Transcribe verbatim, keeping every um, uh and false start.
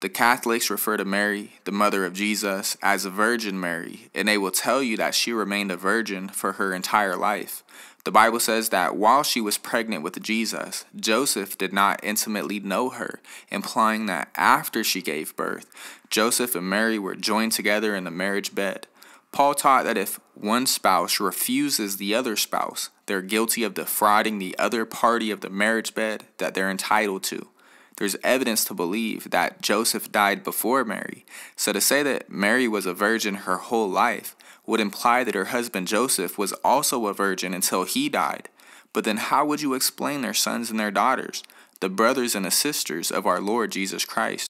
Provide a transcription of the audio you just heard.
The Catholics refer to Mary, the mother of Jesus, as a Virgin Mary, and they will tell you that she remained a virgin for her entire life. The Bible says that while she was pregnant with Jesus, Joseph did not intimately know her, implying that after she gave birth, Joseph and Mary were joined together in the marriage bed. Paul taught that if one spouse refuses the other spouse, they're guilty of defrauding the other party of the marriage bed that they're entitled to. There's evidence to believe that Joseph died before Mary, so to say that Mary was a virgin her whole life would imply that her husband Joseph was also a virgin until he died. But then how would you explain their sons and their daughters, the brothers and the sisters of our Lord Jesus Christ?